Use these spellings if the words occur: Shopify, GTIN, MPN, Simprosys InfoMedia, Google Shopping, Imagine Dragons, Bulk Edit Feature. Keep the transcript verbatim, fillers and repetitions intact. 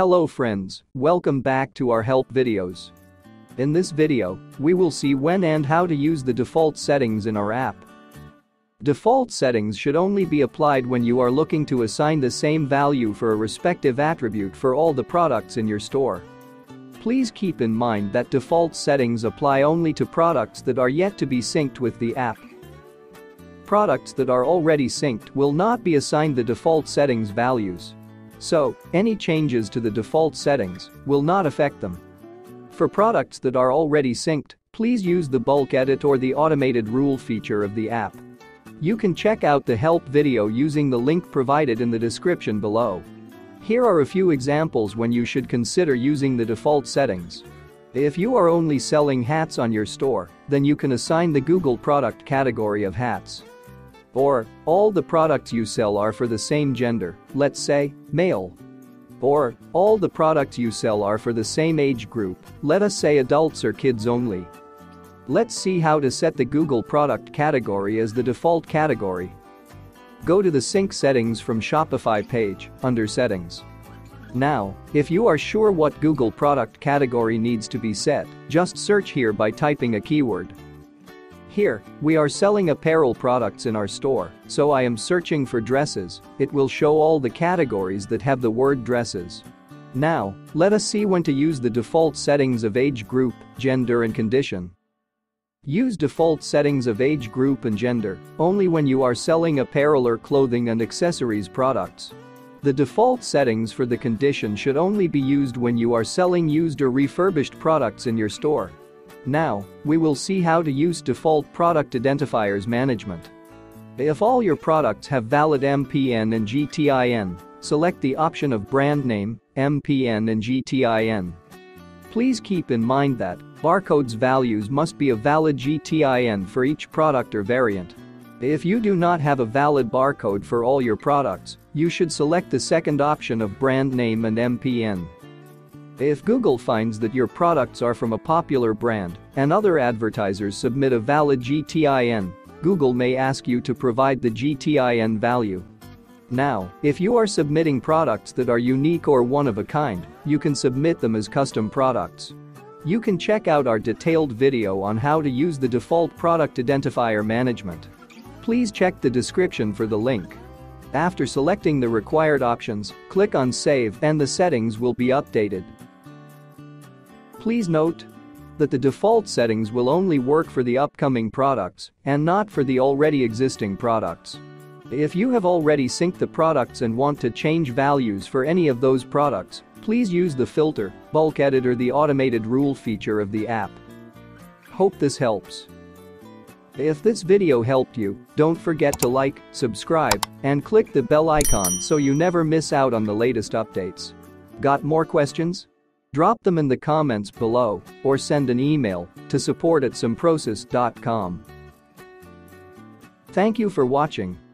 Hello friends, welcome back to our help videos. In this video, we will see when and how to use the default settings in our app. Default settings should only be applied when you are looking to assign the same value for a respective attribute for all the products in your store. Please keep in mind that default settings apply only to products that are yet to be synced with the app. Products that are already synced will not be assigned the default settings values. So, any changes to the default settings will not affect them. For products that are already synced, please use the bulk edit or the automated rule feature of the app. You can check out the help video using the link provided in the description below. Here are a few examples when you should consider using the default settings. If you are only selling hats on your store, then you can assign the Google product category of hats. Or, all the products you sell are for the same gender, let's say, male. Or, all the products you sell are for the same age group, let us say adults or kids only. Let's see how to set the Google product category as the default category. Go to the Sync Settings from Shopify page, under Settings. Now, if you are sure what Google product category needs to be set, just search here by typing a keyword. Here, we are selling apparel products in our store, so I am searching for dresses. It will show all the categories that have the word dresses. Now, let us see when to use the default settings of age group, gender and condition. Use default settings of age group and gender only when you are selling apparel or clothing and accessories products. The default settings for the condition should only be used when you are selling used or refurbished products in your store. Now, we will see how to use default product identifiers management. If all your products have valid M P N and G T I N, select the option of brand name, M P N and G T I N. Please keep in mind that barcodes values must be a valid G T I N for each product or variant. If you do not have a valid barcode for all your products, you should select the second option of brand name and M P N. If Google finds that your products are from a popular brand and other advertisers submit a valid G T I N, Google may ask you to provide the G T I N value. Now, if you are submitting products that are unique or one of a kind, you can submit them as custom products. You can check out our detailed video on how to use the default product identifier management. Please check the description for the link. After selecting the required options, click on Save and the settings will be updated. Please note that the default settings will only work for the upcoming products and not for the already existing products. If you have already synced the products and want to change values for any of those products, please use the filter, bulk edit or the automated rule feature of the app. Hope this helps. If this video helped you, don't forget to like, subscribe, and click the bell icon so you never miss out on the latest updates. Got more questions? Drop them in the comments below or send an email to support at simprosys dot com. Thank you for watching.